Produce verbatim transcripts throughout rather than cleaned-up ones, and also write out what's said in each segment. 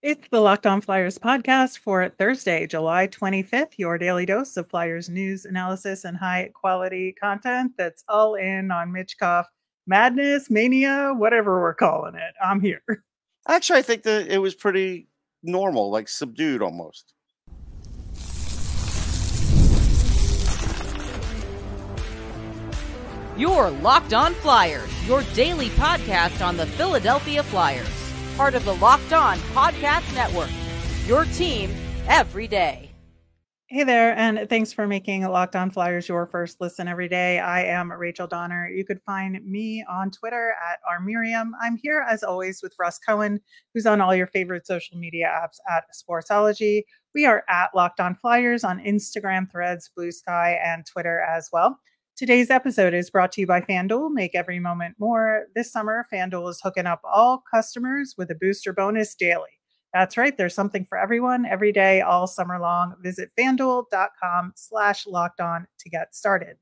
It's the Locked On Flyers podcast for Thursday, July twenty-fifth, your daily dose of Flyers news, analysis, and high-quality content that's all in on Michkov madness, mania, whatever we're calling it. I'm here. Actually, I think that it was pretty normal, like subdued almost. You're Locked On Flyers, your daily podcast on the Philadelphia Flyers. Part of the Locked On Podcast Network, your team every day. Hey there, and thanks for making Locked On Flyers your first listen every day. I am Rachel Donner. You could find me on Twitter at r miriam. I'm here, as always, with Russ Cohen, who's on all your favorite social media apps at Sportsology. We are at Locked On Flyers on Instagram, Threads, Blue Sky, and Twitter as well. Today's episode is brought to you by FanDuel. Make every moment more. This summer, FanDuel is hooking up all customers with a booster bonus daily. That's right. There's something for everyone every day, all summer long. Visit FanDuel.com slash locked on to get started.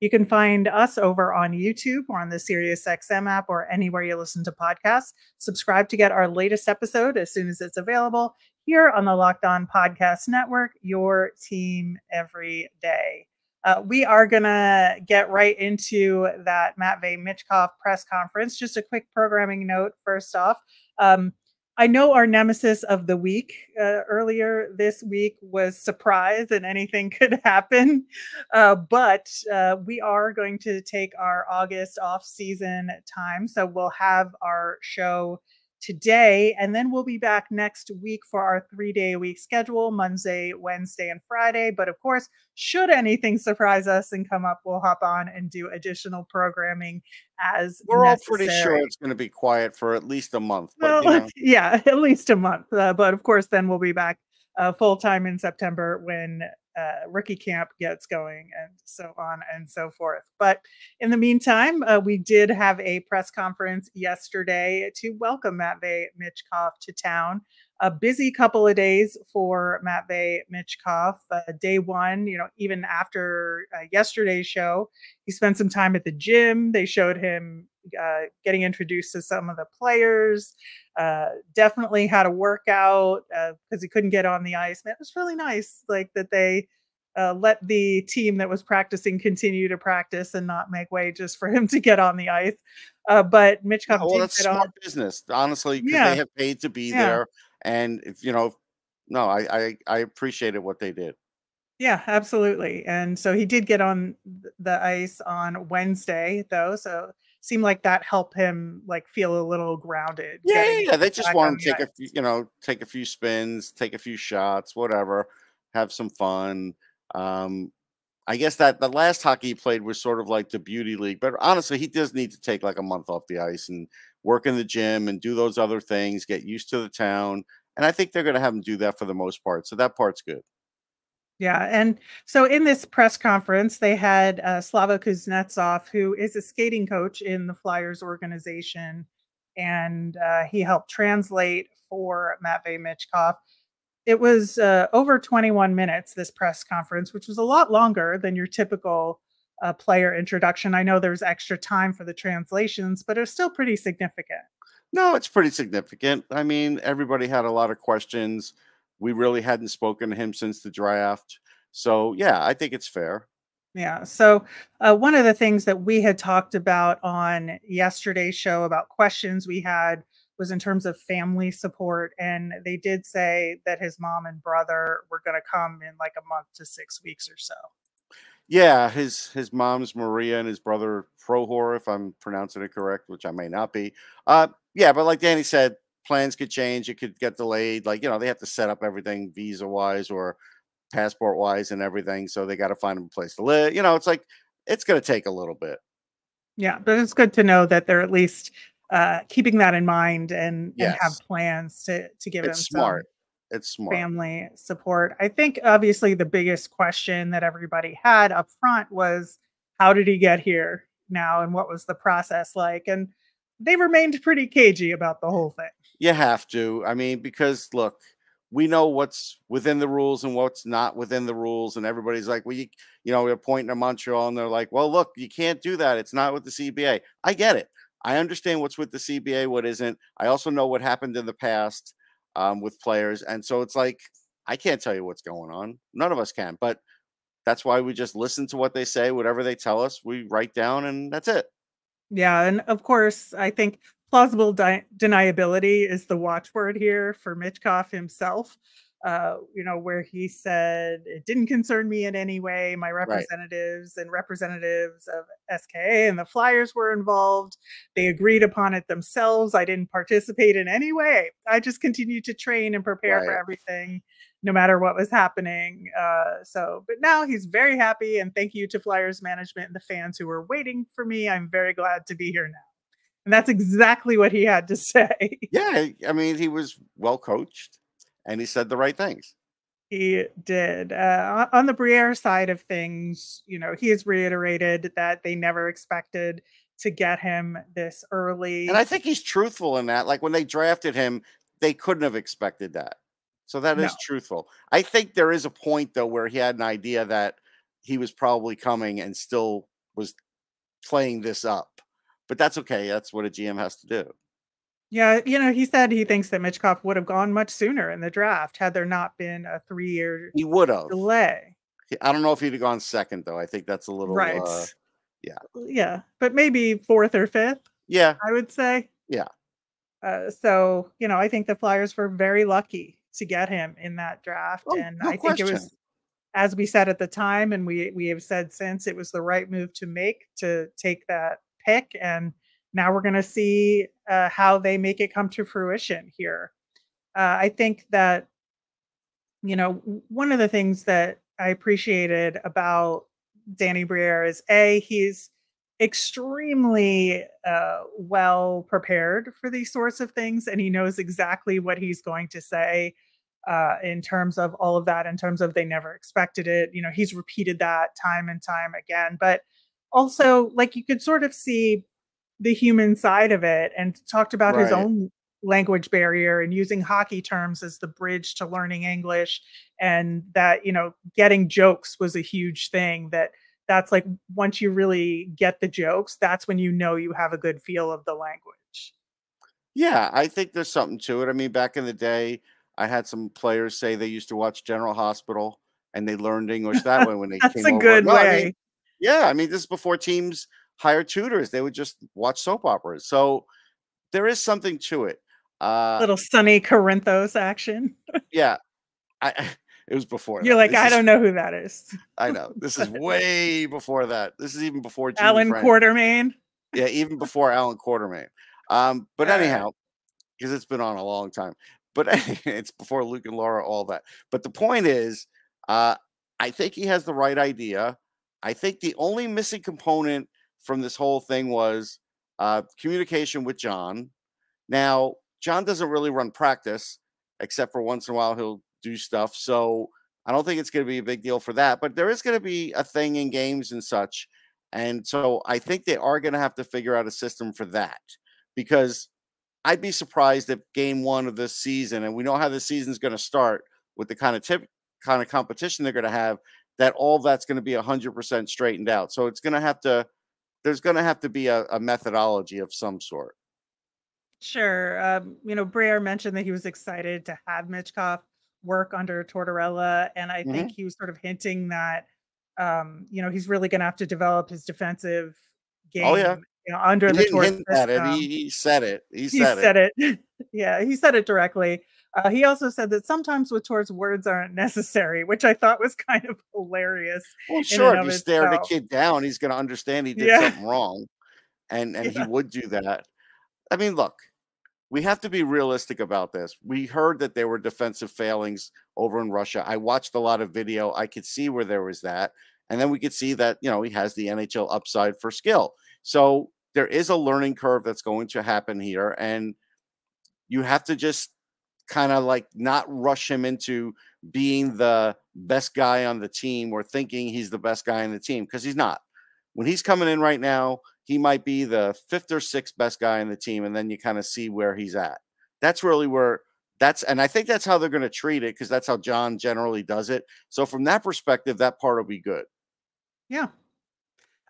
You can find us over on YouTube or on the SiriusXM app or anywhere you listen to podcasts. Subscribe to get our latest episode as soon as it's available here on the Locked On Podcast Network, your team every day. Uh, we are going to get right into that Matvei Michkov press conference. Just a quick programming note first off. Um, I know our nemesis of the week uh, earlier this week was surprise and anything could happen. Uh, but uh, we are going to take our August off-season time. So we'll have our show today, and then we'll be back next week for our three-day-a-week schedule, Monday, Wednesday, and Friday. But of course, should anything surprise us and come up, we'll hop on and do additional programming as We're necessary. all pretty sure it's going to be quiet for at least a month. But, well, you know. Yeah, at least a month. Uh, but of course, then we'll be back uh, full-time in September when uh, rookie camp gets going and so on and so forth. But in the meantime, uh, we did have a press conference yesterday to welcome Matvei Michkov to town. A busy couple of days for Matvei Michkov. Uh, day one, you know, even after uh, yesterday's show, he spent some time at the gym. They showed him uh, getting introduced to some of the players. Uh, definitely had a workout because uh, he couldn't get on the ice. Man, it was really nice, like that they uh, let the team that was practicing continue to practice and not make way just for him to get on the ice. Uh, but Michkov, oh, well, that's smart on. business, honestly. Because yeah. they have paid to be yeah. there. And, if, you know, no, I, I, I appreciated what they did. Yeah, absolutely. And so he did get on the ice on Wednesday, though. So it seemed like that helped him, like, feel a little grounded. Yeah, yeah, yeah. They just want to take a few, you know, take a few spins, take a few shots, whatever, have some fun. Um, I guess that the last hockey he played was sort of like the beauty league. But honestly, he does need to take like a month off the ice and work in the gym and do those other things, get used to the town. And I think they're going to have him do that for the most part. So that part's good. Yeah. And so in this press conference, they had uh, Slava Kuznetsov, who is a skating coach in the Flyers organization. And uh, he helped translate for Matvei Michkov. It was uh, over twenty-one minutes, this press conference, which was a lot longer than your typical uh, player introduction. I know there was extra time for the translations, but it was still pretty significant. No, it's pretty significant. I mean, everybody had a lot of questions. We really hadn't spoken to him since the draft. So, yeah, I think it's fair. Yeah. So uh, one of the things that we had talked about on yesterday's show about questions we had was in terms of family support. And they did say that his mom and brother were going to come in like a month to six weeks or so. Yeah. His, his mom's Maria and his brother Prohor, if I'm pronouncing it correct, which I may not be. Uh, yeah. But like Danny said, plans could change. It could get delayed. Like, you know, they have to set up everything visa wise or passport wise and everything. So they got to find a place to live. You know, it's like, it's going to take a little bit. Yeah. But it's good to know that they're at least Uh, keeping that in mind and, yes. and have plans to, to give it's him smart. Some it's smart. family support. I think obviously the biggest question that everybody had up front was, how did he get here now? And what was the process like? And they remained pretty cagey about the whole thing. You have to. I mean, because look, we know what's within the rules and what's not within the rules. And everybody's like, well, you, you know, we're pointing to Montreal and they're like, well, look, you can't do that. It's not with the C B A. I get it. I understand what's with the C B A, what isn't. I also know what happened in the past. um, with players. And so it's like, I can't tell you what's going on. None of us can, but that's why we just listen to what they say, whatever they tell us, we write down, and that's it. Yeah. And of course, I think plausible de deniability is the watchword here for Michkov himself. Uh, you know, where he said, it didn't concern me in any way. My representatives right. and representatives of S K A and the Flyers were involved. They agreed upon it themselves. I didn't participate in any way. I just continued to train and prepare right. for everything, no matter what was happening. Uh, so, but now he's very happy. And thank you to Flyers management and the fans who were waiting for me. I'm very glad to be here now. And that's exactly what he had to say. Yeah. I mean, he was well coached. And he said the right things. He did. Uh, on the Briere side of things, you know, he has reiterated that they never expected to get him this early. And I think he's truthful in that. Like when they drafted him, they couldn't have expected that. So that is no. truthful. I think there is a point, though, where he had an idea that he was probably coming and still was playing this up. But that's okay. That's what a G M has to do. Yeah, you know, he said he thinks that Michkov would have gone much sooner in the draft had there not been a three-year he would have delay. I don't know if he'd have gone second, though. I think that's a little right. Uh, yeah, yeah, but maybe fourth or fifth. Yeah, I would say. Yeah. Uh, so you know, I think the Flyers were very lucky to get him in that draft, oh, and no I question. think it was, as we said at the time, and we we have said since, it was the right move to make to take that pick. And now we're going to see uh, how they make it come to fruition here. Uh, I think that, you know, one of the things that I appreciated about Danny Briere is, A, he's extremely uh, well prepared for these sorts of things, and he knows exactly what he's going to say uh, in terms of all of that, in terms of they never expected it. You know, he's repeated that time and time again. But also, like, you could sort of see the human side of it, and talked about right. his own language barrier and using hockey terms as the bridge to learning English. And that, you know, getting jokes was a huge thing, that that's like, once you really get the jokes, that's when, you know, you have a good feel of the language. Yeah. I think there's something to it. I mean, back in the day, I had some players say they used to watch General Hospital and they learned English that way when they that's came a over. good no, way. I mean, yeah. I mean, this is before teams hire tutors. They would just watch soap operas. So there is something to it. Uh, Little Sonny Corinthos action. yeah. I, it was before You're that. like, this I is, don't know who that is. I know. This is way before that. This is even before Jimmy Alan Frank. Quartermain. Yeah, even before Alan Quartermain. Um, but anyhow, because it's been on a long time. But it's before Luke and Laura, all that. But the point is, uh, I think he has the right idea. I think the only missing component from this whole thing was uh, communication with John. Now, John doesn't really run practice, except for once in a while he'll do stuff. So I don't think it's going to be a big deal for that, but there is going to be a thing in games and such. And so I think they are going to have to figure out a system for that, because I'd be surprised if game one of this season, and we know how the season's going to start with the kind of tip, kind of competition they're going to have, that all that's going to be one hundred percent straightened out. So it's going to have to, there's going to have to be a, a methodology of some sort. Sure. Um, you know, Briere mentioned that he was excited to have Michkov work under Tortorella. And I mm-hmm. think he was sort of hinting that, um, you know, he's really going to have to develop his defensive game. Oh, yeah. You know, under he the Tortorella. He, he said it. He said, he said it. it. yeah, he said it directly. Uh, he also said that sometimes with Tor's, words aren't necessary, which I thought was kind of hilarious. Well, sure, if you stare the kid down, he's going to understand he did yeah. something wrong, and and yeah. he would do that. I mean, look, we have to be realistic about this. We heard that there were defensive failings over in Russia. I watched a lot of video. I could see where there was that, and then we could see that, you know, he has the N H L upside for skill. So there is a learning curve that's going to happen here, and you have to just kind of like not rush him into being the best guy on the team or thinking he's the best guy on the team, because he's not. When he's coming in right now, he might be the fifth or sixth best guy on the team, and then you kind of see where he's at. That's really where that's, and I think that's how they're going to treat it, because that's how John generally does it. So from that perspective, that part will be good. Yeah.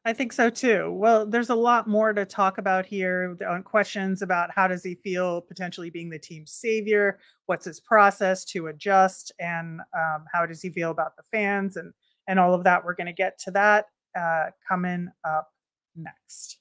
I think so too. Well, there's a lot more to talk about here on questions about how does he feel potentially being the team's savior? What's his process to adjust? And um, how does he feel about the fans and, and all of that? We're going to get to that uh, coming up next.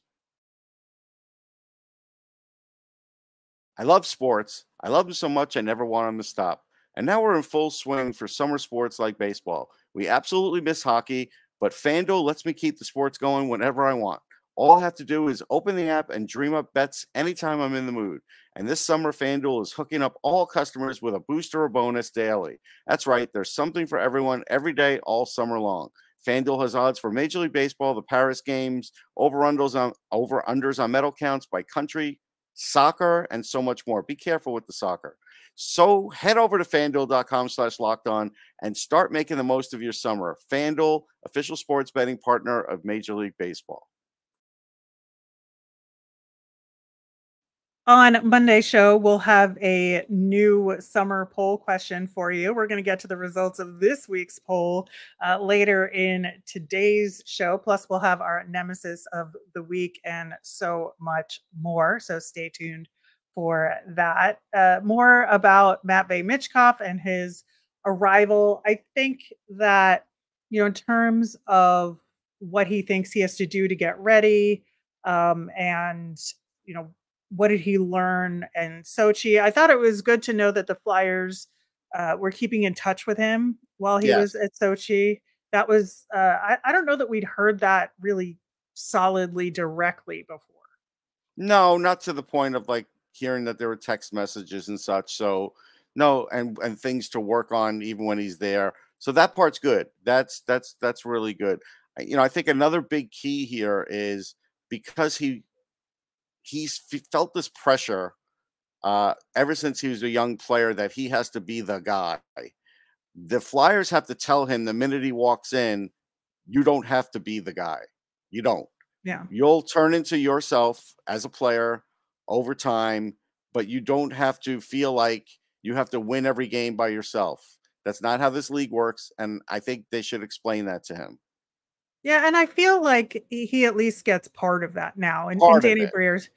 I love sports. I love them so much I never want them to stop. And now we're in full swing for summer sports like baseball. We absolutely miss hockey, but FanDuel lets me keep the sports going whenever I want. All I have to do is open the app and dream up bets anytime I'm in the mood. And this summer, FanDuel is hooking up all customers with a booster or bonus daily. That's right. There's something for everyone every day, all summer long. FanDuel has odds for Major League Baseball, the Paris games, over-unders on, over-unders on medal counts by country, soccer, and so much more. Be careful with the soccer. So head over to FanDuel.com slash locked on and start making the most of your summer. FanDuel, official sports betting partner of Major League Baseball. On Monday's show, we'll have a new summer poll question for you. We're going to get to the results of this week's poll uh, later in today's show. Plus, we'll have our nemesis of the week and so much more. So stay tuned for that. Uh, more about Matvei Michkov and his arrival. I think that, you know, in terms of what he thinks he has to do to get ready um, and, you know, what did he learn in Sochi? I thought it was good to know that the Flyers uh, were keeping in touch with him while he yeah. was at Sochi. That was, uh, I, I don't know that we'd heard that really solidly directly before. No, not to the point of like hearing that there were text messages and such. So no, and, and things to work on even when he's there. So that part's good. That's, that's, that's really good. You know, I think another big key here is because he, he's felt this pressure uh, ever since he was a young player that he has to be the guy. The Flyers have to tell him the minute he walks in, you don't have to be the guy. You don't. Yeah. You'll turn into yourself as a player over time, but you don't have to feel like you have to win every game by yourself. That's not how this league works. And I think they should explain that to him. Yeah, and I feel like he at least gets part of that now. And, and Danny Briere's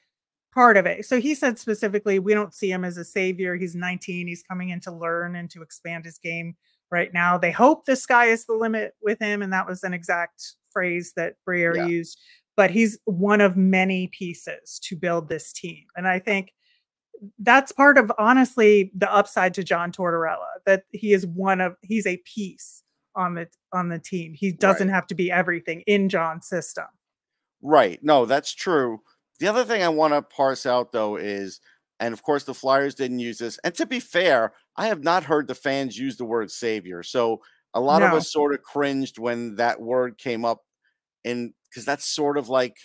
part of it. So he said specifically, we don't see him as a savior. He's nineteen. He's coming in to learn and to expand his game right now. They hope the sky is the limit with him. And that was an exact phrase that Briere yeah. used. But he's one of many pieces to build this team. And I think that's part of, honestly, the upside to John Tortorella, that he is one of, he's a piece on the on the team. He doesn't right. have to be everything in John's system. Right. No, that's true. The other thing I want to parse out though is, and of course the Flyers didn't use this, and to be fair, I have not heard the fans use the word savior. So a lot no. of us sort of cringed when that word came up, and because that's sort of like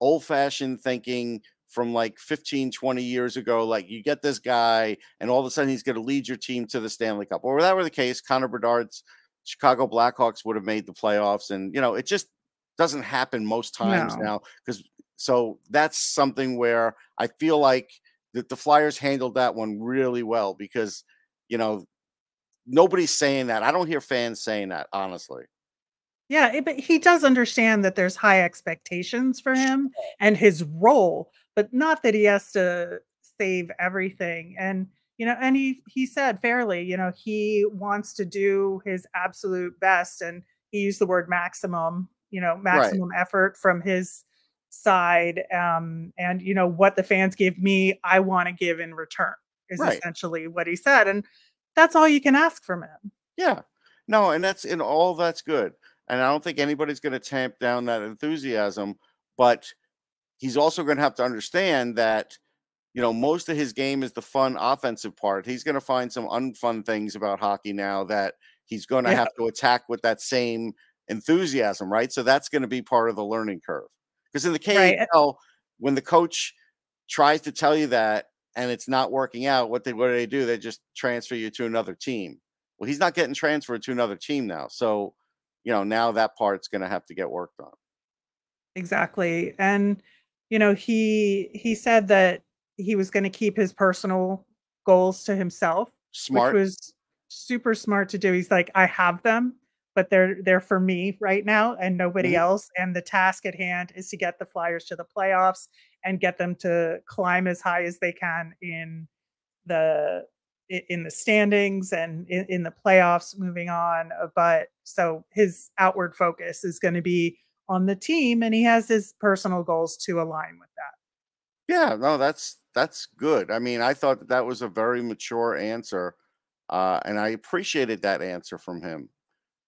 old-fashioned thinking from like fifteen, twenty years ago, like you get this guy and all of a sudden he's going to lead your team to the Stanley Cup. Or if that were the case, Connor Bedard's Chicago Blackhawks would have made the playoffs. And, you know, it just doesn't happen most times no. now. Because so that's something where I feel like that the Flyers handled that one really well, because, you know, nobody's saying that. I don't hear fans saying that, honestly. Yeah, it, but he does understand that there's high expectations for him and his role, but not that he has to save everything. And you know, and he, he said fairly, you know, he wants to do his absolute best. And he used the word maximum, you know, maximum right. effort from his side. Um, and, you know, what the fans give me, I want to give in return is right. essentially what he said. And that's all you can ask from him. Yeah, no. And that's and all that's good. And I don't think anybody's going to tamp down that enthusiasm. But he's also going to have to understand that, you know, most of his game is the fun offensive part. He's going to find some unfun things about hockey now that he's going to yeah. have to attack with that same enthusiasm, right? So that's going to be part of the learning curve. Because in the K H L, right. when the coach tries to tell you that and it's not working out, what they what do they do? They just transfer you to another team. Well, he's not getting transferred to another team now. So, you know, now that part's going to have to get worked on. Exactly. And, you know, he he said that he was going to keep his personal goals to himself, smart. Which was super smart to do. He's like, I have them. but they're they're for me right now and nobody mm-hmm. else. And the task at hand is to get the Flyers to the playoffs and get them to climb as high as they can in the in the standings and in, in the playoffs moving on. But so his outward focus is going to be on the team, and he has his personal goals to align with that. Yeah, no, that's that's good. I mean, I thought that, that was a very mature answer, uh, and I appreciated that answer from him.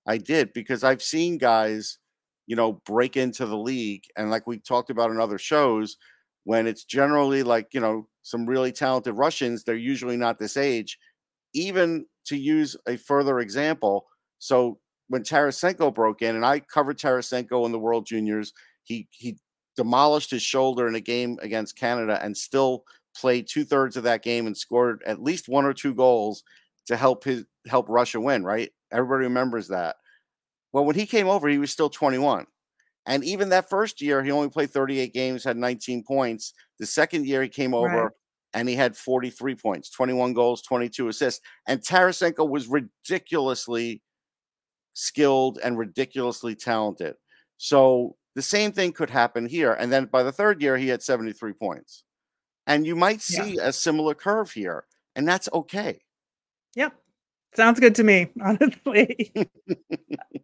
I did, because I've seen guys, you know, break into the league, and like we talked about in other shows, when it's generally like, you know, some really talented Russians, they're usually not this age. Even to use a further example, so when Tarasenko broke in, and I covered Tarasenko in the World Juniors, he he demolished his shoulder in a game against Canada and still played two-thirds of that game and scored at least one or two goals to help his help Russia win, right? Everybody remembers that. Well, when he came over, he was still twenty-one. And even that first year, he only played thirty-eight games, had nineteen points. The second year he came over right. and he had forty-three points, twenty-one goals, twenty-two assists. And Tarasenko was ridiculously skilled and ridiculously talented. So the same thing could happen here. And then by the third year, he had seventy-three points. And you might see yeah. a similar curve here, and that's okay. Yep. Yeah. Sounds good to me, honestly.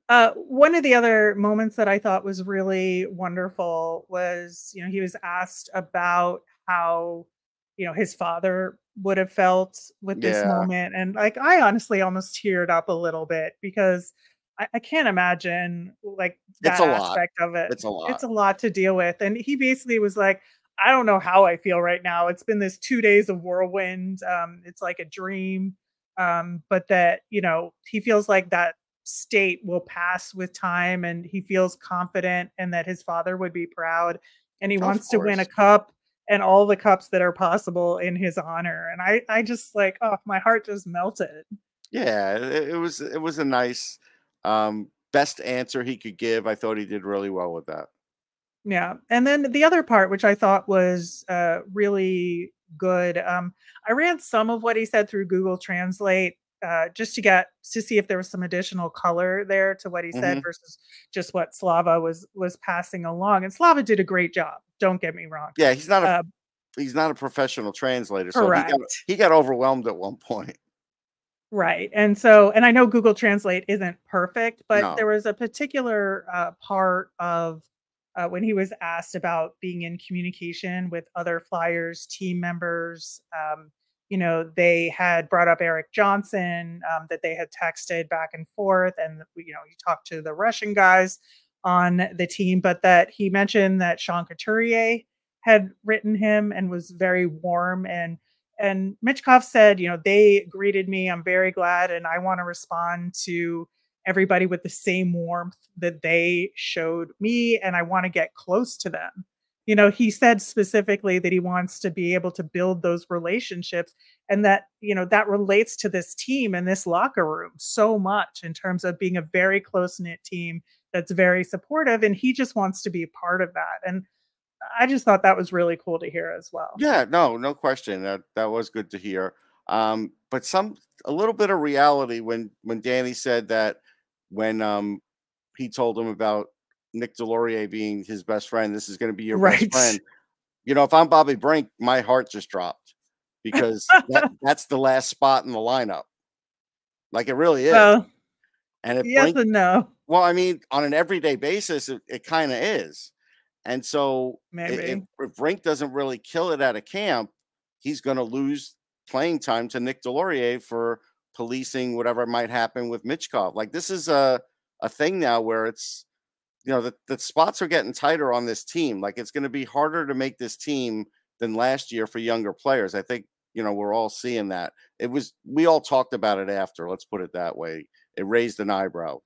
uh, one of the other moments that I thought was really wonderful was, you know, he was asked about how, you know, his father would have felt with this yeah. moment. And like, I honestly almost teared up a little bit, because I, I can't imagine like that aspect of it. It's a lot. It's a lot to deal with. And he basically was like, I don't know how I feel right now. It's been this two days of whirlwind. Um, it's like a dream. Um, but that, you know, he feels like that state will pass with time, and he feels confident, and that his father would be proud, and he of wants course. to win a cup, and all the cups that are possible in his honor. And I, I just like, oh, my heart just melted. Yeah, it, it was, it was a nice, um, best answer he could give. I thought he did really well with that. Yeah. And then the other part, which I thought was, uh, really good. Um, I ran some of what he said through Google Translate uh, just to get to see if there was some additional color there to what he mm-hmm. said versus just what Slava was was passing along. And Slava did a great job. Don't get me wrong. Yeah, he's not a uh, he's not a professional translator, so he got, he got overwhelmed at one point. Right, and so and I know Google Translate isn't perfect, but no. there was a particular uh, part of. Uh, when he was asked about being in communication with other Flyers team members, um, you know, they had brought up Eric Johnson, um, that they had texted back and forth. And, you know, he talked to the Russian guys on the team, but that he mentioned that Sean Couturier had written him and was very warm. And and Michkov said, you know, they greeted me. I'm very glad. And I want to respond to everybody with the same warmth that they showed me. And I want to get close to them. You know, he said specifically that he wants to be able to build those relationships, and that, you know, that relates to this team and this locker room so much in terms of being a very close knit team that's very supportive. And he just wants to be a part of that. And I just thought that was really cool to hear as well. Yeah, no, no question. That, that was good to hear. Um, but some, a little bit of reality when, when Danny said that, when um, he told him about Nick Deslauriers being his best friend, this is going to be your right. best friend. You know, if I'm Bobby Brink, my heart just dropped, because that, that's the last spot in the lineup. Like, it really is. Well, and if yes Brink, and no. Well, I mean, on an everyday basis, it, it kind of is. And so if, if Brink doesn't really kill it at a camp, he's going to lose playing time to Nick Deslauriers for policing whatever might happen with Michkov. Like, this is a, a thing now where it's, you know, the, the spots are getting tighter on this team. Like, it's going to be harder to make this team than last year for younger players. I think, you know, we're all seeing that. It was, we all talked about it after, let's put it that way. It raised an eyebrow.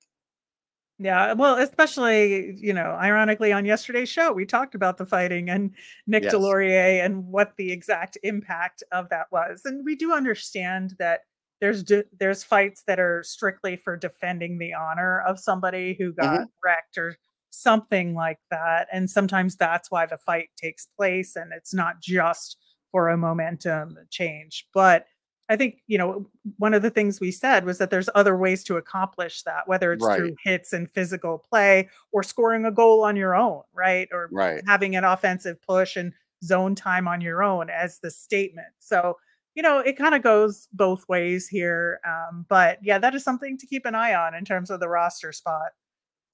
Yeah. Well, especially, you know, ironically on yesterday's show, we talked about the fighting and Nick yes. Deslauriers and what the exact impact of that was. And we do understand that there's, there's fights that are strictly for defending the honor of somebody who got mm-hmm. wrecked or something like that. And sometimes that's why the fight takes place. And it's not just for a momentum change, but I think, you know, one of the things we said was that there's other ways to accomplish that, whether it's right. through hits and physical play or scoring a goal on your own, right? Or right. having an offensive push and zone time on your own as the statement. So, you know, it kind of goes both ways here. Um, but yeah, that is something to keep an eye on in terms of the roster spot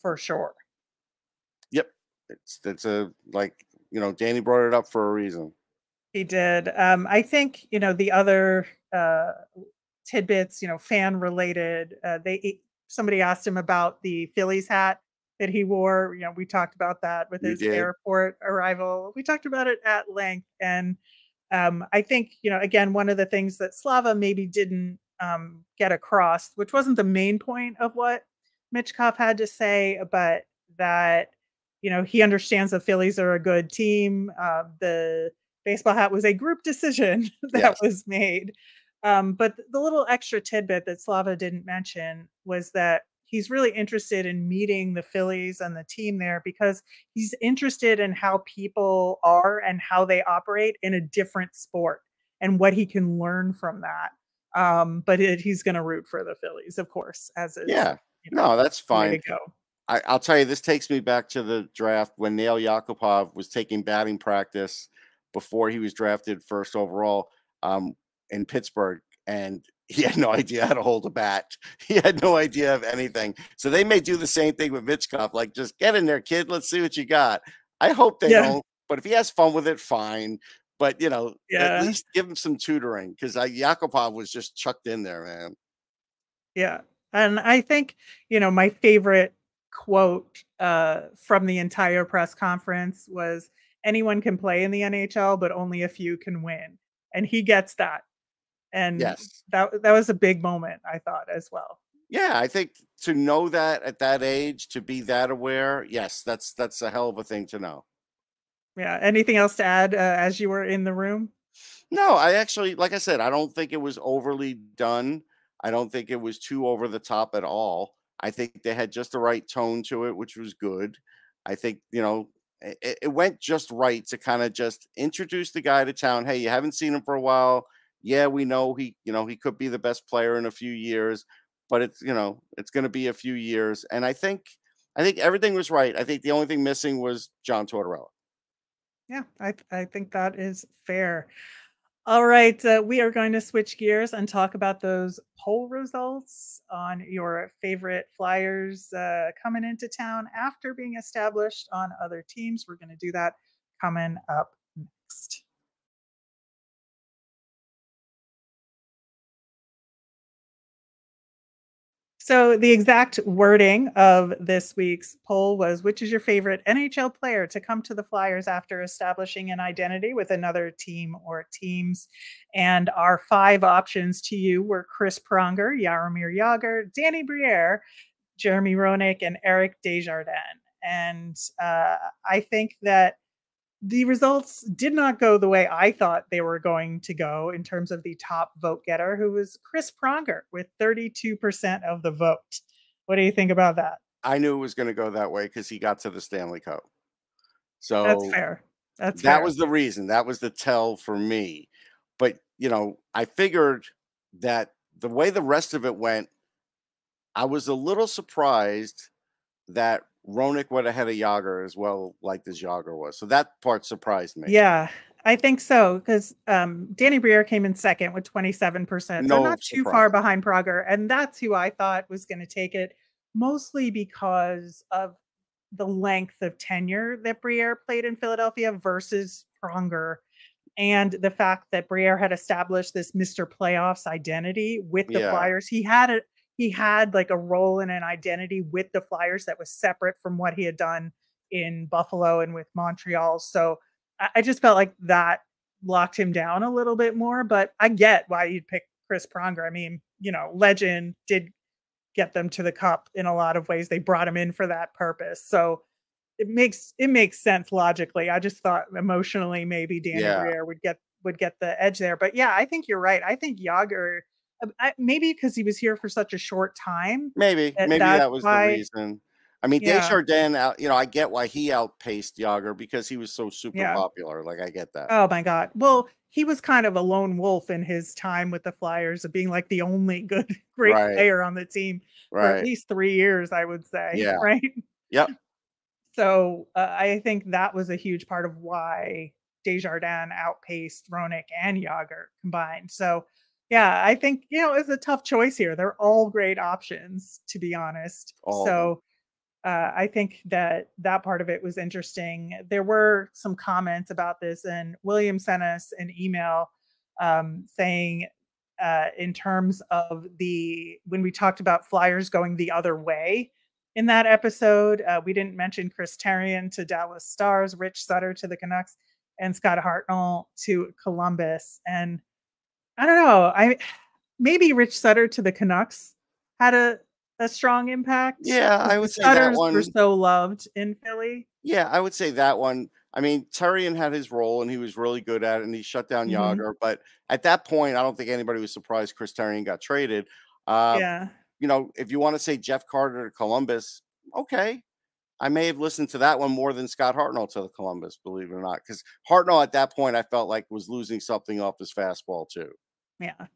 for sure. Yep. It's, it's a, like, you know, Danny brought it up for a reason. He did. Um, I think, you know, the other uh, tidbits, you know, fan related, uh, they, somebody asked him about the Phillies hat that he wore. You know, we talked about that with his airport arrival. We talked about it at length. And um, I think, you know, again, one of the things that Slava maybe didn't um, get across, which wasn't the main point of what Michkov had to say, but that, you know, he understands the Phillies are a good team. Uh, the baseball hat was a group decision that yes. was made. Um, but the little extra tidbit that Slava didn't mention was that he's really interested in meeting the Phillies and the team there because he's interested in how people are and how they operate in a different sport and what he can learn from that. Um, but it, he's going to root for the Phillies, of course, as is, yeah, you know, no, that's fine. Way to go. I, I'll tell you, this takes me back to the draft when Neil Yakupov was taking batting practice before he was drafted first overall um, in Pittsburgh. And he had no idea how to hold a bat. He had no idea of anything. So they may do the same thing with Michkov. Like, just get in there, kid. Let's see what you got. I hope they yeah. don't. But if he has fun with it, fine. But, you know, yeah. at least give him some tutoring because Yakupov was just chucked in there, man. Yeah. And I think, you know, my favorite quote uh, from the entire press conference was, anyone can play in the N H L, but only a few can win. And he gets that. And yes. that, that was a big moment, I thought, as well. Yeah, I think to know that at that age, to be that aware, yes, that's that's a hell of a thing to know. Yeah. Anything else to add uh, as you were in the room? No, I actually, like I said, I don't think it was overly done. I don't think it was too over the top at all. I think they had just the right tone to it, which was good. I think, you know, it went just right to kind of just introduce the guy to town. Hey, you haven't seen him for a while. Yeah, we know he, you know, he could be the best player in a few years, but it's, you know, it's going to be a few years. And I think, I think everything was right. I think the only thing missing was John Tortorella. Yeah, I, I think that is fair. All right. Uh, we are going to switch gears and talk about those poll results on your favorite Flyers uh, coming into town after being established on other teams. We're going to do that coming up next. So the exact wording of this week's poll was, which is your favorite N H L player to come to the Flyers after establishing an identity with another team or teams? And our five options to you were Chris Pronger, Jaromír Jágr, Danny Briere, Jeremy Roenick, and Eric Desjardins. And uh, I think that the results did not go the way I thought they were going to go in terms of the top vote getter, who was Chris Pronger with thirty-two percent of the vote. What do you think about that? I knew it was going to go that way because he got to the Stanley Cup. So that's fair. That's that fair. was the reason. That was the tell for me. But, you know, I figured that the way the rest of it went, I was a little surprised that Roenick went ahead of Jágr as well, like this Jágr was. So that part surprised me. Yeah, I think so. Because um, Danny Briere came in second with twenty-seven percent. No so not too surprise. far behind Pronger. And that's who I thought was going to take it, mostly because of the length of tenure that Briere played in Philadelphia versus Pronger. And the fact that Briere had established this Mister Playoffs identity with the yeah. Flyers. He had a He had like a role and an identity with the Flyers that was separate from what he had done in Buffalo and with Montreal. So I just felt like that locked him down a little bit more, but I get why you'd pick Chris Pronger. I mean, you know, legend did get them to the cup in a lot of ways. They brought him in for that purpose. So it makes, it makes sense logically. I just thought emotionally, maybe Danny yeah. Briere would get, would get the edge there, but yeah, I think you're right. I think Jágr, I, maybe because he was here for such a short time. Maybe, that maybe that was why, the reason. I mean, yeah. Desjardins, out, you know, I get why he outpaced Jágr because he was so super yeah. popular. Like, I get that. Oh, my God. Well, he was kind of a lone wolf in his time with the Flyers of being like the only good, great right. player on the team right. for at least three years, I would say. Yeah. Right? Yep. So uh, I think that was a huge part of why Desjardins outpaced Roenick and Jágr combined. So, yeah, I think, you know, it's a tough choice here. They're all great options, to be honest. All so. Uh, I think that that part of it was interesting. There were some comments about this, and William sent us an email um, saying uh, in terms of the, when we talked about Flyers going the other way in that episode, uh, we didn't mention Chris Tarion to Dallas Stars, Rich Sutter to the Canucks, and Scott Hartnell to Columbus. And I don't know, I maybe Rich Sutter to the Canucks had a, a strong impact. Yeah, I would say that one. Were so loved in Philly. Yeah, I would say that one. I mean, Tarion had his role and he was really good at it and he shut down mm -hmm. Jágr. But at that point, I don't think anybody was surprised Chris Tarion got traded. Uh, yeah. You know, if you want to say Jeff Carter to Columbus, okay. I may have listened to that one more than Scott Hartnell to Columbus, believe it or not. Because Hartnell at that point, I felt like was losing something off his fastball too. Yeah.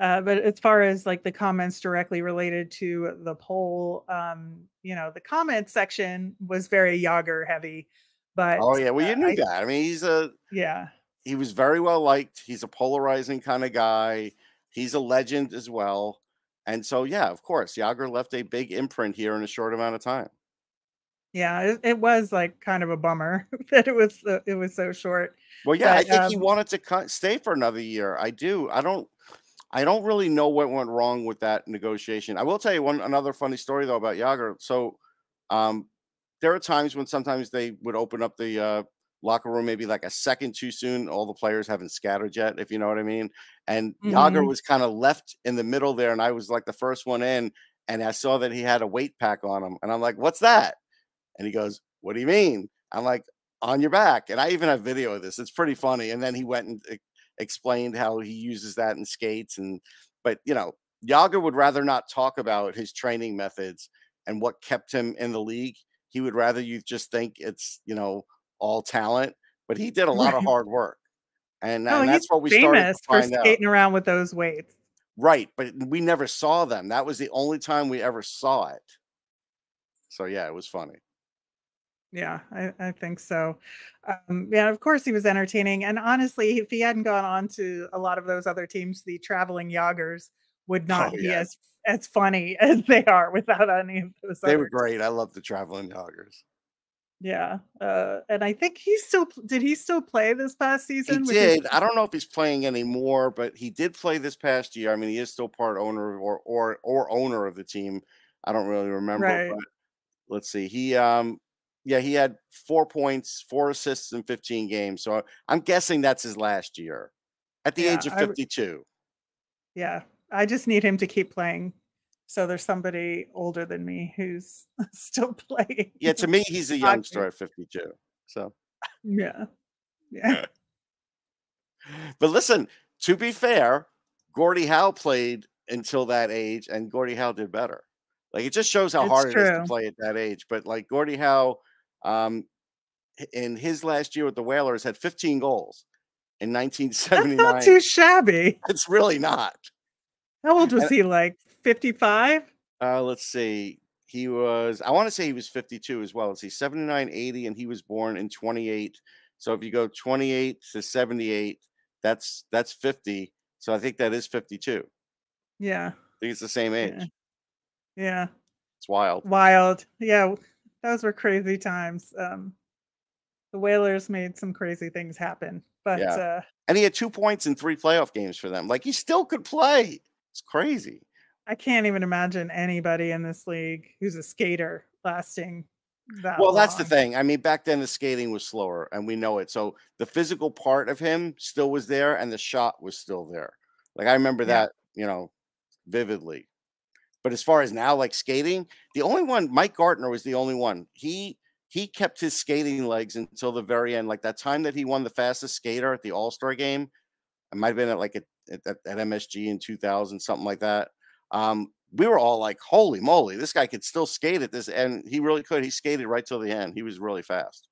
Uh, but as far as like the comments directly related to the poll, um, you know, the comments section was very Jágr heavy. But oh yeah, well you uh, knew I, that. I mean, he's a yeah. He was very well liked. He's a polarizing kind of guy. He's a legend as well. And so yeah, of course, Jágr left a big imprint here in a short amount of time. Yeah, it, it was like kind of a bummer that it was uh, it was so short. Well, yeah, but, I think um, he wanted to stay for another year. I do. I don't. I don't really know what went wrong with that negotiation. I will tell you one another funny story though about Jágr. So um, there are times when sometimes they would open up the uh, locker room maybe like a second too soon. All the players haven't scattered yet, if you know what I mean. And mm-hmm. Jágr was kind of left in the middle there, and I was like the first one in, and I saw that he had a weight pack on him, and I'm like, "What's that?" And he goes, "What do you mean?" I'm like, "On your back." And I even have video of this. It's pretty funny. And then he went and it, explained how he uses that in skates. And but you know, Jágr would rather not talk about his training methods and what kept him in the league. He would rather you just think it's, you know, all talent, but he did a lot of hard work. And, oh, and that's what we started to find out. Skating around with those weights. Right, but we never saw them. That was the only time we ever saw it. So yeah, it was funny. Yeah, I, I think so. Um, yeah, of course he was entertaining. And honestly, if he hadn't gone on to a lot of those other teams, the traveling Jágrs would not oh, be yeah. as as funny as they are without any of those. They others. were great. I love the traveling Jágrs. Yeah, uh, and I think he still did. He still play this past season. He did. His... I don't know if he's playing anymore, but he did play this past year. I mean, he is still part owner or or or owner of the team. I don't really remember. Right. But let's see. He. Um, Yeah, he had four points, four assists in fifteen games. So I'm guessing that's his last year at the yeah, age of fifty-two. I, yeah, I just need him to keep playing. So there's somebody older than me who's still playing. Yeah, to me, he's a youngster at fifty-two. So yeah, yeah. But listen, to be fair, Gordie Howe played until that age, and Gordie Howe did better. Like, it just shows how it's hard true. it is to play at that age. But like Gordie Howe, um, in his last year with the Whalers, had fifteen goals in nineteen seventy-nine. That's not too shabby. It's really not. How old was and, he? Like fifty-five? Uh, let's see. He was, I want to say he was fifty-two as well. Let's see, seventy-nine, eighty, and he was born in twenty-eight. So if you go twenty-eight to seventy-eight, that's that's fifty. So I think that is fifty-two. Yeah. I think it's the same age. Yeah. Yeah, it's wild. Wild. Yeah, those were crazy times. Um, the Whalers made some crazy things happen, but yeah. uh, and he had two points in three playoff games for them. Like, he still could play. It's crazy. I can't even imagine anybody in this league who's a skater lasting that well, long. That's the thing. I mean, back then the skating was slower, and we know it. So the physical part of him still was there, and the shot was still there. Like, I remember yeah. that, you know, vividly. But as far as now, like skating, the only one, Mike Gartner was the only one. He he kept his skating legs until the very end. Like that time that he won the fastest skater at the All-Star game, it might have been at like a, at, at M S G in two thousand, something like that. Um, we were all like, holy moly, this guy could still skate at this. And he really could. He skated right till the end. He was really fast.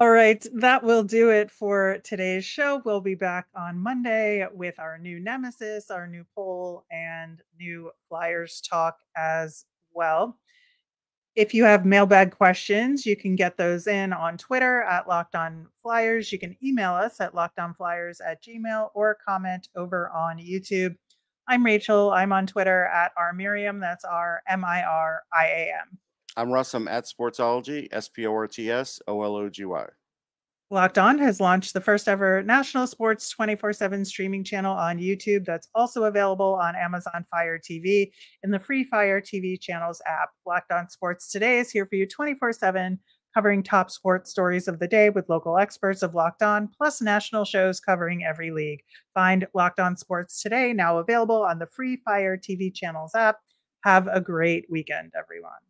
All right. That will do it for today's show. We'll be back on Monday with our new nemesis, our new poll, and new Flyers talk as well. If you have mailbag questions, you can get those in on Twitter at Locked On Flyers. You can email us at LockedOnFlyers at Gmail or comment over on YouTube. I'm Rachel. I'm on Twitter at R Miriam. That's R M I R I A M. I'm Russ. I'm at Sportsology, S P O R T S O L O G Y. Locked On has launched the first ever national sports twenty-four seven streaming channel on YouTube that's also available on Amazon Fire T V and the free Fire T V channels app. Locked On Sports Today is here for you twenty-four seven, covering top sports stories of the day with local experts of Locked On, plus national shows covering every league. Find Locked On Sports Today, now available on the free Fire T V channels app. Have a great weekend, everyone.